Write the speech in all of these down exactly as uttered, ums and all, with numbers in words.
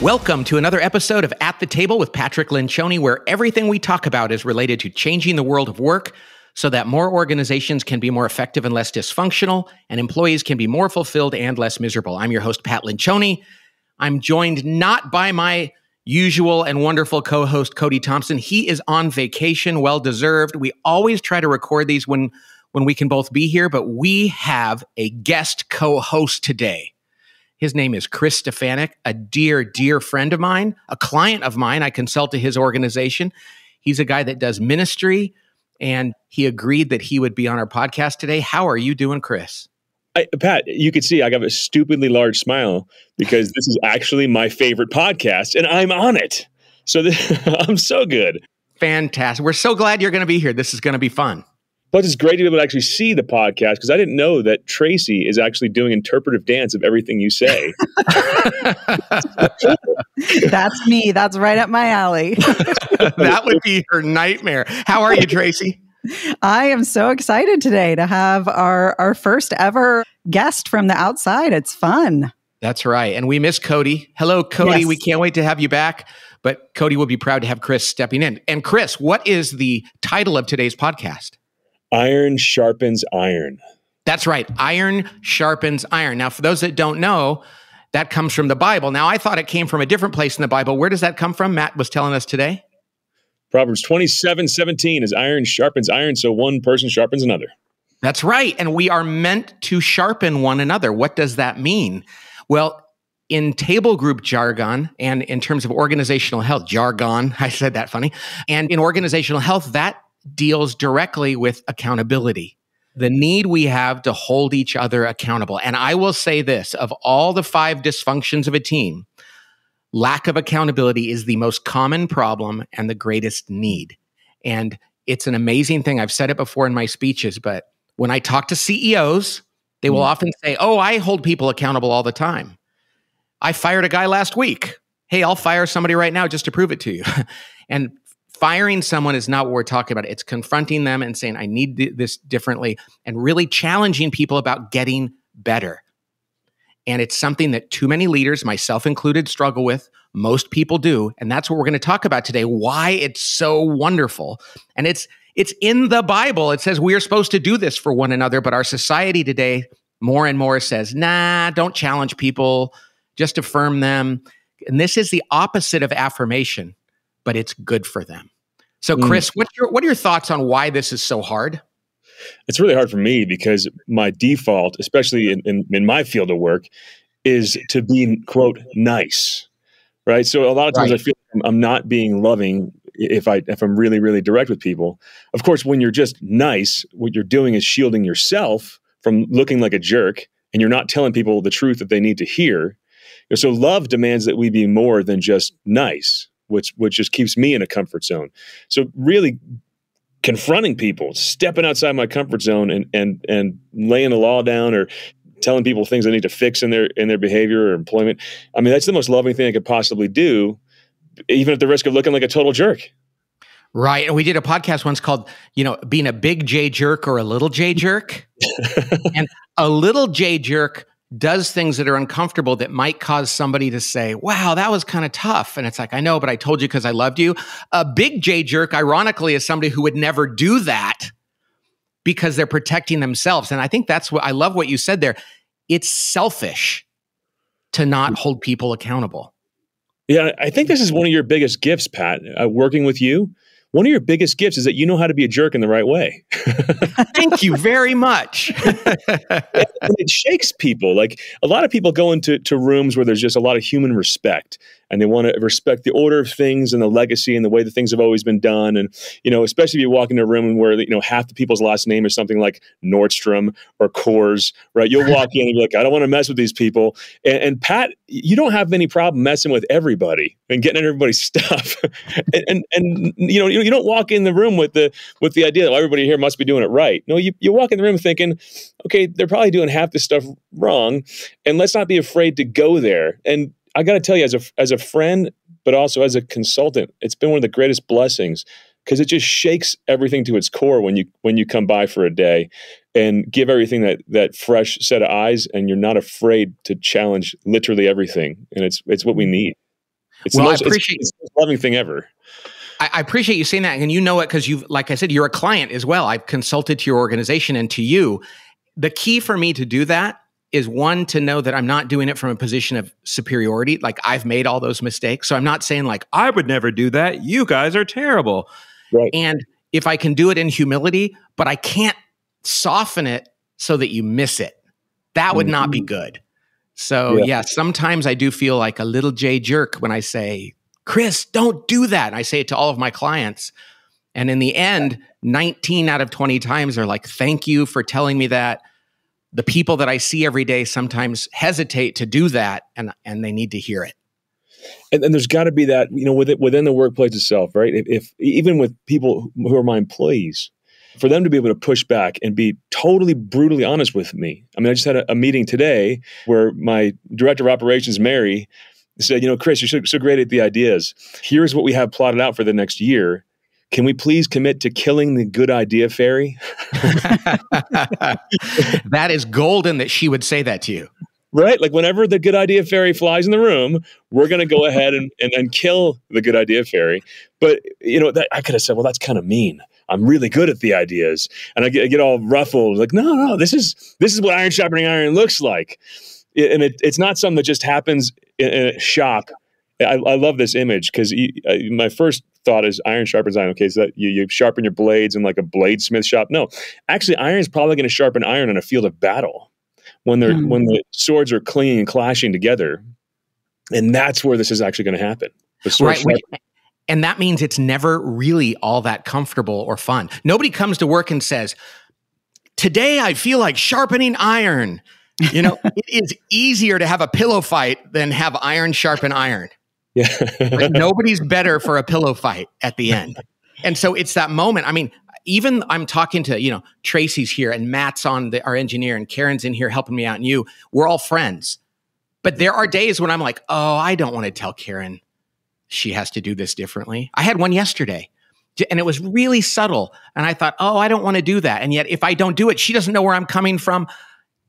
Welcome to another episode of At the Table with Patrick Lencioni, where everything we talk about is related to changing the world of work so that more organizations can be more effective and less dysfunctional, and employees can be more fulfilled and less miserable. I'm your host, Pat Lencioni. I'm joined not by my usual and wonderful co-host, Cody Thompson. He is on vacation, well-deserved. We always try to record these when, when we can both be here, but we have a guest co-host today. His name is Chris Stefanick, a dear, dear friend of mine, a client of mine. I consult to his organization. He's a guy that does ministry, and he agreed that he would be on our podcast today. How are you doing, Chris? I, Pat, you can see I have a stupidly large smile because this is actually my favorite podcast, and I'm on it. So this, I'm so good. Fantastic. We're so glad you're going to be here. This is going to be fun. Plus, it's great to be able to actually see the podcast because I didn't know that Tracy is actually doing interpretive dance of everything you say. That's me. That's right up my alley. That would be her nightmare. How are you, Tracy? I am so excited today to have our, our first ever guest from the outside. It's fun. That's right. And we miss Cody. Hello, Cody. Yes. We can't wait to have you back. But Cody will be proud to have Chris stepping in. And Chris, what is the title of today's podcast? Iron sharpens iron. That's right. Iron sharpens iron. Now, for those that don't know, that comes from the Bible. Now, I thought it came from a different place in the Bible. Where does that come from? Matt was telling us today. Proverbs twenty-seven seventeen is iron sharpens iron, so one person sharpens another. That's right. And we are meant to sharpen one another. What does that mean? Well, in table group jargon and in terms of organizational health, jargon, I said that funny, and in organizational health, that deals directly with accountability, the need we have to hold each other accountable. And I will say this, of all the five dysfunctions of a team, lack of accountability is the most common problem and the greatest need. And it's an amazing thing. I've said it before in my speeches, but when I talk to C E Os, they will mm-hmm. often say, oh, I hold people accountable all the time. I fired a guy last week. Hey, I'll fire somebody right now just to prove it to you. And firing someone is not what we're talking about. It's confronting them and saying, I need this differently, and really challenging people about getting better. And it's something that too many leaders, myself included, struggle with. Most people do. And that's what we're going to talk about today, why it's so wonderful. And it's, it's in the Bible. It says we are supposed to do this for one another, but our society today more and more says, nah, don't challenge people, just affirm them. And this is the opposite of affirmation, but it's good for them. So Chris, mm. what's your, what are your thoughts on why this is so hard? It's really hard for me because my default, especially in, in, in my field of work, is to be, quote, nice, right? So a lot of times right. I feel like I'm not being loving if, I, if I'm really, really direct with people. Of course, when you're just nice, what you're doing is shielding yourself from looking like a jerk, and you're not telling people the truth that they need to hear. So love demands that we be more than just nice, which which just keeps me in a comfort zone. So really confronting people, stepping outside my comfort zone and and and laying the law down or telling people things they need to fix in their in their behavior or employment. I mean, that's the most loving thing I could possibly do, even at the risk of looking like a total jerk. Right. And we did a podcast once called, you know, being a big J jerk or a little J jerk. And a little J jerk does things that are uncomfortable that might cause somebody to say, wow, that was kind of tough. And it's like, I know, but I told you because I loved you. A big J jerk, ironically, is somebody who would never do that because they're protecting themselves. And I think that's what I love what you said there. It's selfish to not hold people accountable. Yeah, I think this is one of your biggest gifts, Pat, uh, working with you. One of your biggest gifts is that you know how to be a jerk in the right way. Thank you very much. it, it shakes people. Like a lot of people go into to rooms where there's just a lot of human respect, and they want to respect the order of things and the legacy and the way that things have always been done. And, you know, especially if you walk into a room where, you know, half the people's last name is something like Nordstrom or Coors, right? You'll walk in and be like, I don't want to mess with these people. And, and Pat, you don't have any problem messing with everybody and getting everybody's stuff. and, and, and, you know, you don't walk in the room with the with the idea that everybody here must be doing it right. No, you, you walk in the room thinking, okay, they're probably doing half this stuff wrong, and let's not be afraid to go there. And I got to tell you, as a, as a friend, but also as a consultant, it's been one of the greatest blessings because it just shakes everything to its core when you when you come by for a day and give everything that that fresh set of eyes, and you're not afraid to challenge literally everything. And it's it's what we need. It's well, the most, I appreciate it's the most loving thing ever. I, I appreciate you saying that. And you know it because you've, like I said, you're a client as well. I've consulted to your organization and to you. The key for me to do that is one, to know that I'm not doing it from a position of superiority. Like, I've made all those mistakes. So I'm not saying like, I would never do that. You guys are terrible. Right. And if I can do it in humility, but I can't soften it so that you miss it, that would mm-hmm. not be good. So yeah. yeah, sometimes I do feel like a little J jerk when I say, Chris, don't do that. And I say it to all of my clients. And in the end, nineteen out of twenty times are like, thank you for telling me that. The people that I see every day sometimes hesitate to do that, and, and they need to hear it. And, and there's got to be that, you know, within, within the workplace itself, right? If, if even with people who are my employees, for them to be able to push back and be totally brutally honest with me. I mean, I just had a, a meeting today where my director of operations, Mary, said, you know, Chris, you're so, so great at the ideas. Here's what we have plotted out for the next year. Can we please commit to killing the good idea fairy? That is golden that she would say that to you. Right? Like, whenever the good idea fairy flies in the room, we're going to go ahead and, and, and kill the good idea fairy. But, you know, that, I could have said, well, that's kind of mean. I'm really good at the ideas. And I get, I get all ruffled. Like, no, no, this is, this is what iron sharpening iron looks like. It, and it, it's not something that just happens in, in a shop. I, I love this image because uh, my first thought is iron sharpens iron. Okay, so that you, you sharpen your blades in like a bladesmith shop. No, actually, iron is probably going to sharpen iron in a field of battle when they're mm. when the swords are clinging and clashing together, and that's where this is actually going to happen. The sword right, we, and that means it's never really all that comfortable or fun. Nobody comes to work and says, "Today I feel like sharpening iron." You know, it is easier to have a pillow fight than have iron sharpen iron. Yeah. Like, nobody's better for a pillow fight at the end. And so it's that moment. I mean, even I'm talking to, you know, Tracy's here and Matt's on the, our engineer and Karen's in here helping me out and you, we're all friends. But there are days when I'm like, oh, I don't want to tell Karen she has to do this differently. I had one yesterday and it was really subtle. And I thought, oh, I don't want to do that. And yet if I don't do it, she doesn't know where I'm coming from.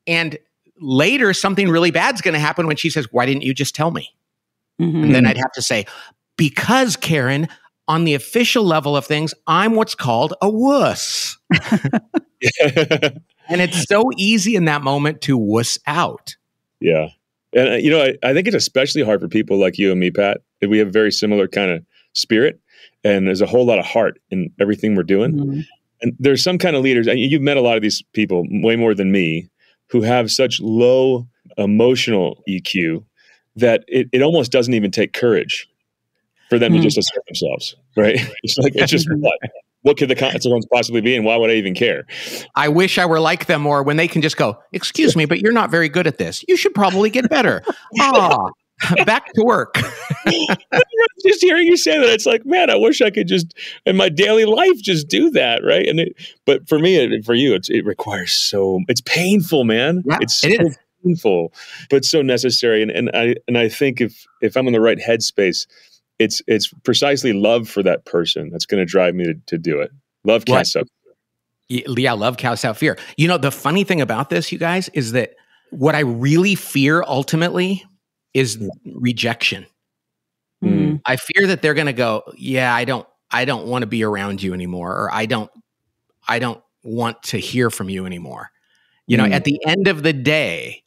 And later something really bad's going to happen when she says, why didn't you just tell me? Mm-hmm. And then I'd have to say, because Karen, on the official level of things, I'm what's called a wuss. And it's so easy in that moment to wuss out. Yeah. And, uh, you know, I, I think it's especially hard for people like you and me, Pat. We have a very similar kind of spirit, and there's a whole lot of heart in everything we're doing. Mm-hmm. And there's some kind of leaders, and you've met a lot of these people, way more than me, who have such low emotional E Q that it, it almost doesn't even take courage for them mm. to just assert themselves, right? It's like, it's just what? What could the consequence possibly be, and why would I even care? I wish I were like them more, when they can just go, excuse me, but you're not very good at this. You should probably get better. Ah, back to work. Just hearing you say that, it's like, man, I wish I could just, in my daily life, just do that, right? And it, But for me, it, for you, it's, it requires so, it's painful, man. Yeah, it's so it is. painful, but so necessary. And, and I and I think if if I'm in the right headspace, it's it's precisely love for that person that's going to drive me to, to do it. Love casts out fear. Yeah, love casts out fear. You know, the funny thing about this, you guys, is that what I really fear ultimately is yeah. rejection. Mm-hmm. I fear that they're going to go, yeah, I don't, I don't want to be around you anymore, or I don't, I don't want to hear from you anymore. You know, mm-hmm. at the end of the day,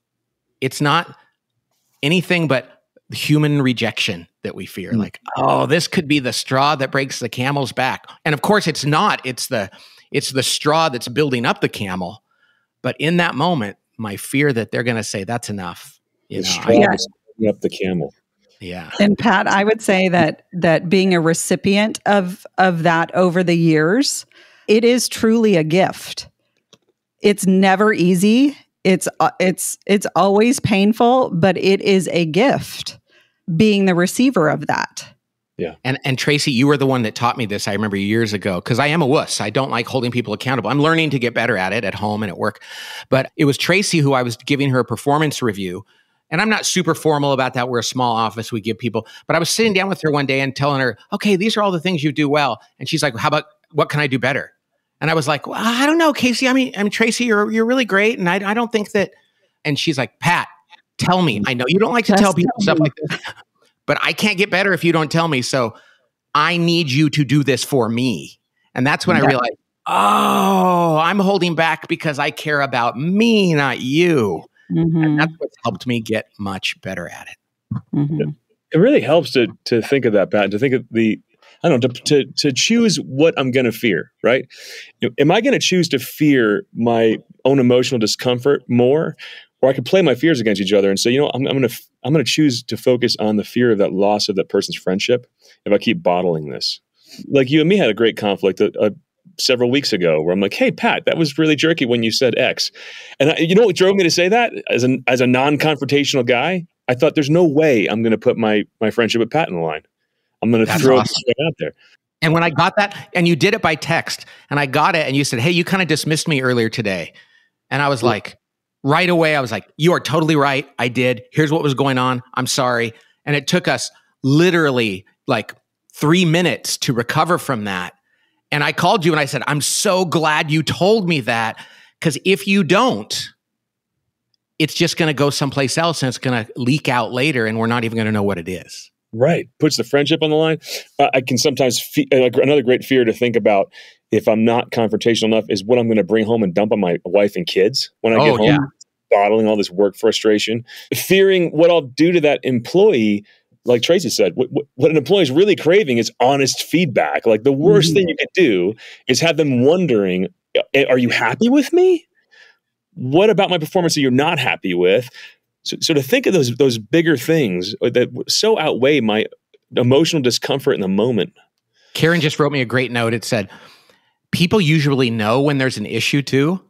it's not anything but human rejection that we fear. Mm-hmm. Like, oh, this could be the straw that breaks the camel's back. And of course it's not, it's the, it's the straw that's building up the camel. But in that moment, my fear that they're going to say, that's enough. You the know, straw yeah. that's building up the camel. Yeah. And Pat, I would say that, that being a recipient of, of that over the years, it is truly a gift. It's never easy. It's it's it's always painful, but it is a gift being the receiver of that. Yeah. And and Tracy, you were the one that taught me this. I remember years ago, because I am a wuss. I don't like holding people accountable. I'm learning to get better at it at home and at work. But it was Tracy who, I was giving her a performance review, and I'm not super formal about that. We're a small office. We give people. But I was sitting down with her one day and telling her, "Okay, these are all the things you do well." And she's like, "How about what can I do better?" And I was like, well, I don't know, Casey. I mean, I mean, Tracy, you're you're really great, and I I don't think that. And she's like, Pat, tell me. I know you don't like to tell people stuff like this, but I can't get better if you don't tell me. So I need you to do this for me. And that's when yeah. I realized, oh, I'm holding back because I care about me, not you. Mm-hmm. And that's what's helped me get much better at it. Mm-hmm. It really helps to to think of that, Pat, to think of the, I don't know, to, to, to choose what I'm going to fear, right? You know, am I going to choose to fear my own emotional discomfort more? Or I could play my fears against each other and say, you know, I'm, I'm going to I'm going to choose to focus on the fear of that loss of that person's friendship if I keep bottling this. Like you and me had a great conflict a, a, several weeks ago where I'm like, hey, Pat, that was really jerky when you said X. And I, you know what drove me to say that? As an, as a non-confrontational guy, I thought there's no way I'm going to put my, my friendship with Pat in the line. I'm going to throw awesome. it out there. And when I got that, and you did it by text, and I got it, and you said, hey, you kind of dismissed me earlier today. And I was yeah. like... Right away, I was like, you are totally right. I did. Here's what was going on. I'm sorry. And it took us literally like three minutes to recover from that. And I called you and I said, I'm so glad you told me that. Because if you don't, it's just going to go someplace else and it's going to leak out later and we're not even going to know what it is. Right. Puts the friendship on the line. Uh, I can sometimes fe- another great fear to think about if I'm not confrontational enough is what I'm going to bring home and dump on my wife and kids when I oh, get home, yeah. bottling all this work frustration, fearing what I'll do to that employee. Like Tracy said, what, what an employee is really craving is honest feedback. Like the worst mm-hmm. thing you could do is have them wondering, are you happy with me? What about my performance that you're not happy with? So, so to think of those those bigger things that so outweigh my emotional discomfort in the moment. Karen just wrote me a great note. It said, people usually know when there's an issue too.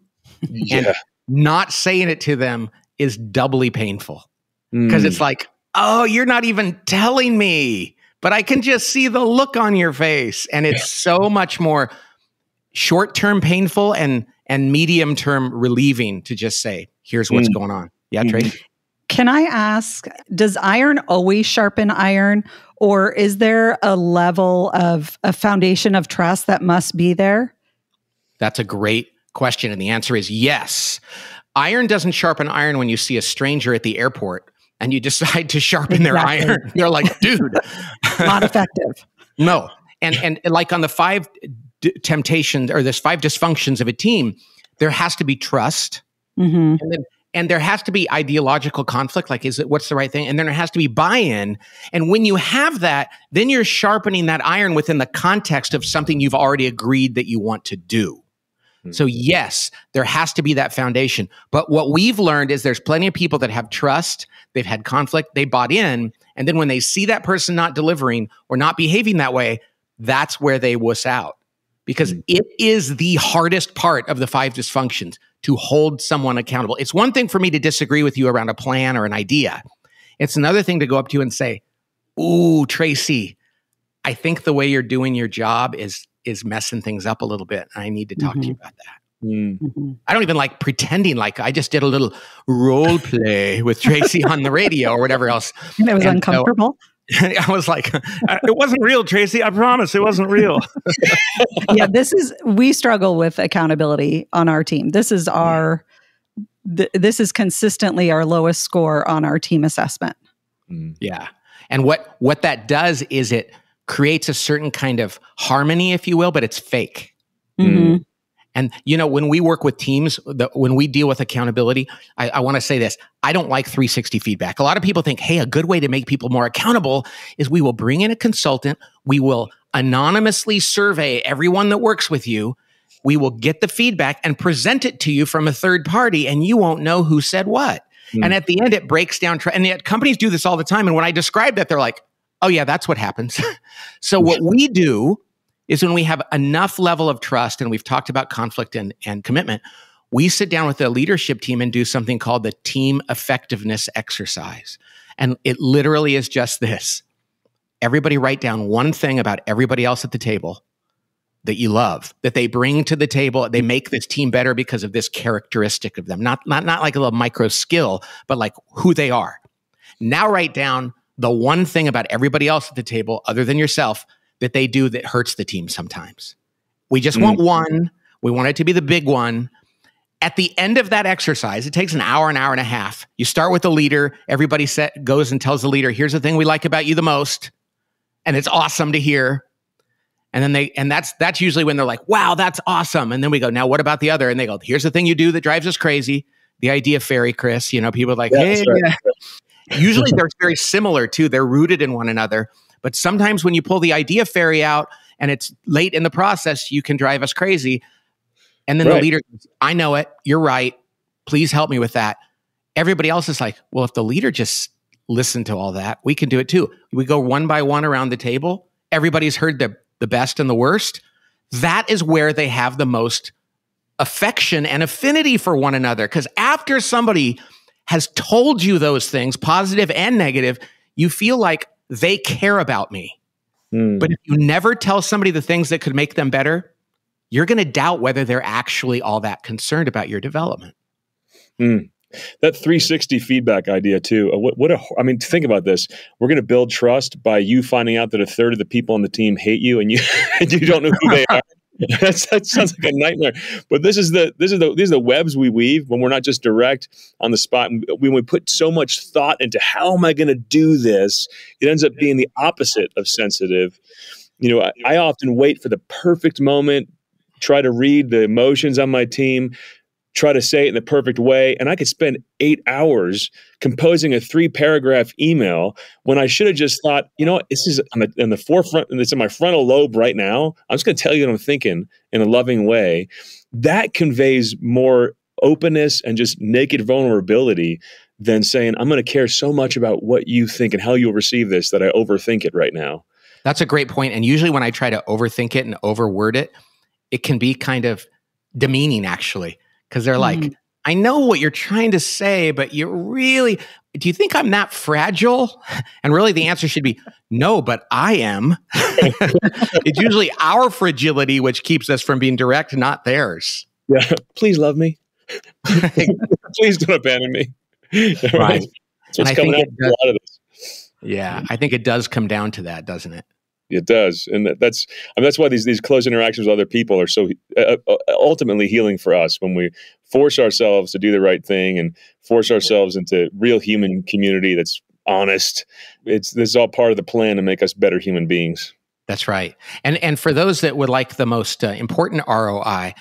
Yeah. And not saying it to them is doubly painful. Because mm. it's like, oh, you're not even telling me, but I can just see the look on your face. And it's yeah. so much more short-term painful and, and medium-term relieving to just say, here's what's mm. going on. Yeah, Tracy? Mm-hmm. Can I ask, does iron always sharpen iron, or is there a level of a foundation of trust that must be there? That's a great question. And the answer is yes. Iron doesn't sharpen iron when you see a stranger at the airport and you decide to sharpen exactly. their iron. You're like, dude. Not effective. No. And, and like on the five d- temptations or there's five dysfunctions of a team, there has to be trust. Mm-hmm. And then And there has to be ideological conflict, like is it what's the right thing? And then there has to be buy-in. And when you have that, then you're sharpening that iron within the context of something you've already agreed that you want to do. Mm-hmm. So yes, there has to be that foundation. But what we've learned is there's plenty of people that have trust, they've had conflict, they bought in, and then when they see that person not delivering or not behaving that way, that's where they wuss out. Because it is the hardest part of the five dysfunctions to hold someone accountable. It's one thing for me to disagree with you around a plan or an idea. It's another thing to go up to you and say, ooh, Tracy, I think the way you're doing your job is is messing things up a little bit. I need to talk mm-hmm. to you about that. Mm-hmm. I don't even like pretending like I just did a little role play with Tracy on the radio or whatever else. And it was and uncomfortable. So, I was like, it wasn't real, Tracy. I promise it wasn't real. Yeah, this is, we struggle with accountability on our team. This is our, th- this is consistently our lowest score on our team assessment. Yeah. And what, what that does is it creates a certain kind of harmony, if you will, but it's fake. Mm-hmm. And, you know, when we work with teams, the, when we deal with accountability, I, I want to say this. I don't like three sixty feedback. A lot of people think, hey, a good way to make people more accountable is we will bring in a consultant. We will anonymously survey everyone that works with you. We will get the feedback and present it to you from a third party, and you won't know who said what. Mm. And at the end, it breaks down. Tra- and yet companies do this all the time. And when I describe that, they're like, oh, yeah, that's what happens. So what we do is when we have enough level of trust, and we've talked about conflict and, and commitment, we sit down with the leadership team and do something called the team effectiveness exercise. And it literally is just this. Everybody write down one thing about everybody else at the table that you love, that they bring to the table. They make this team better because of this characteristic of them. Not, not, not like a little micro skill, but like who they are. Now write down the one thing about everybody else at the table other than yourself that they do that hurts the team sometimes. We just mm-hmm. want one. We want it to be the big one. At the end of that exercise, it takes an hour, an hour and a half. You start with the leader. Everybody set, goes and tells the leader, here's the thing we like about you the most. And it's awesome to hear. And then they, and that's, that's usually when they're like, wow, that's awesome. And then we go, now what about the other? And they go, here's the thing you do that drives us crazy. The idea fairy, Chris, you know, people are like, yeah, hey, right. yeah. Usually they're very similar too. They're rooted in one another. But sometimes when you pull the idea fairy out and it's late in the process, you can drive us crazy. And then right. the leader goes, I know it. You're right. Please help me with that. Everybody else is like, well, if the leader just listened to all that, we can do it too. We go one by one around the table. Everybody's heard the, the best and the worst. That is where they have the most affection and affinity for one another. Because after somebody has told you those things, positive and negative, you feel like they care about me. Mm. But if you never tell somebody the things that could make them better, you're going to doubt whether they're actually all that concerned about your development. Mm. That three sixty feedback idea too. What, what a, I mean, think about this. We're going to build trust by you finding out that a third of the people on the team hate you and you, and you don't know who they are. That's, that sounds like a nightmare. But this is the this is the these are the webs we weave when we're not just direct on the spot. When we put so much thought into how am I going to do this, it ends up being the opposite of sensitive. You know, I, I often wait for the perfect moment, try to read the emotions on my team, try to say it in the perfect way, and I could spend eight hours composing a three-paragraph email when I should have just thought, you know what, this is on the, on the forefront, and it's in my frontal lobe right now. I'm just going to tell you what I'm thinking in a loving way. That conveys more openness and just naked vulnerability than saying, I'm going to care so much about what you think and how you'll receive this that I overthink it right now. That's a great point. And usually when I try to overthink it and overword it, it can be kind of demeaning, actually. Because they're like, mm. I know what you're trying to say, but you really, do you think I'm that fragile? And really the answer should be, no, but I am. It's usually our fragility which keeps us from being direct, not theirs. Yeah. Please love me. Please don't abandon me. Right. That's what's coming out does, a lot of this. Yeah. I think it does come down to that, doesn't it? It does. And that's, I mean, that's why these, these close interactions with other people are so uh, ultimately healing for us when we force ourselves to do the right thing and force ourselves into real human community that's honest. It's, this is all part of the plan to make us better human beings. That's right. And, and for those that would like the most uh, important R O I,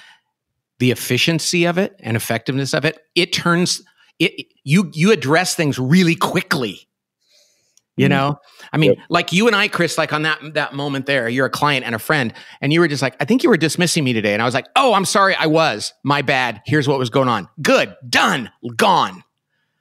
the efficiency of it and effectiveness of it, it turns, it, you, you address things really quickly. You know, I mean, yep. like you and I, Chris, like on that, that moment there, you're a client and a friend and you were just like, I think you were dismissing me today. And I was like, oh, I'm sorry. I was, my bad. Here's what was going on. Good. Done. Gone.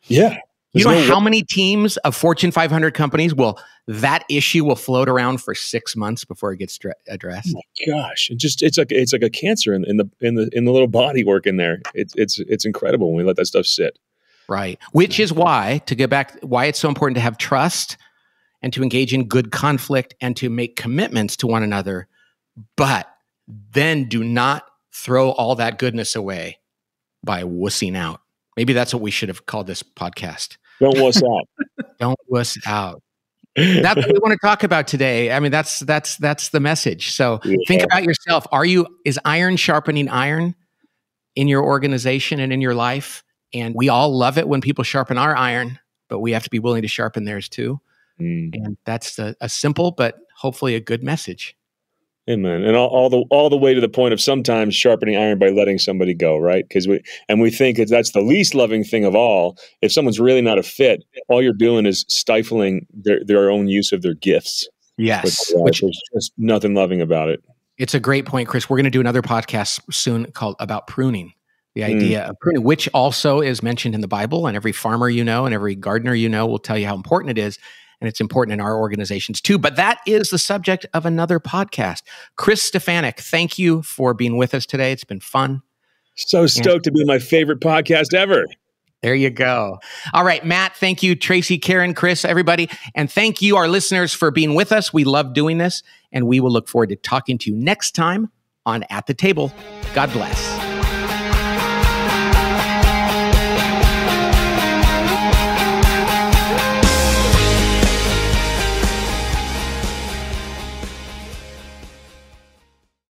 Yeah. You know how many teams of Fortune five hundred companies will, that issue will float around for six months before it gets addressed. Oh my gosh. It just, it's like, it's like a cancer in, in the, in the, in the little body work in there. It's, it's, it's incredible when we let that stuff sit. Right. Which is why, to get back, why it's so important to have trust and to engage in good conflict and to make commitments to one another. But then do not throw all that goodness away by wussing out. Maybe that's what we should have called this podcast. Don't wuss out. Don't wuss out. That's what we want to talk about today. I mean, that's, that's, that's the message. So yeah. Think about yourself. Are you, is iron sharpening iron in your organization and in your life? And we all love it when people sharpen our iron, but we have to be willing to sharpen theirs too. Mm. And that's a, a simple, but hopefully a good message. Amen. And all, all the all the way to the point of sometimes sharpening iron by letting somebody go, right? Because we and we think that's the least loving thing of all. If someone's really not a fit, all you're doing is stifling their their own use of their gifts. Yes, which is just nothing loving about it. It's a great point, Chris. We're going to do another podcast soon called about pruning. The idea mm. of pruning, which also is mentioned in the Bible, and every farmer you know and every gardener you know will tell you how important it is, and it's important in our organizations too. But that is the subject of another podcast. Chris Stefanick, thank you for being with us today. It's been fun. So stoked and to be my favorite podcast ever. There you go. All right, Matt, thank you. Tracy, Karen, Chris, everybody. And thank you, our listeners, for being with us. We love doing this, and we will look forward to talking to you next time on At the Table. God bless.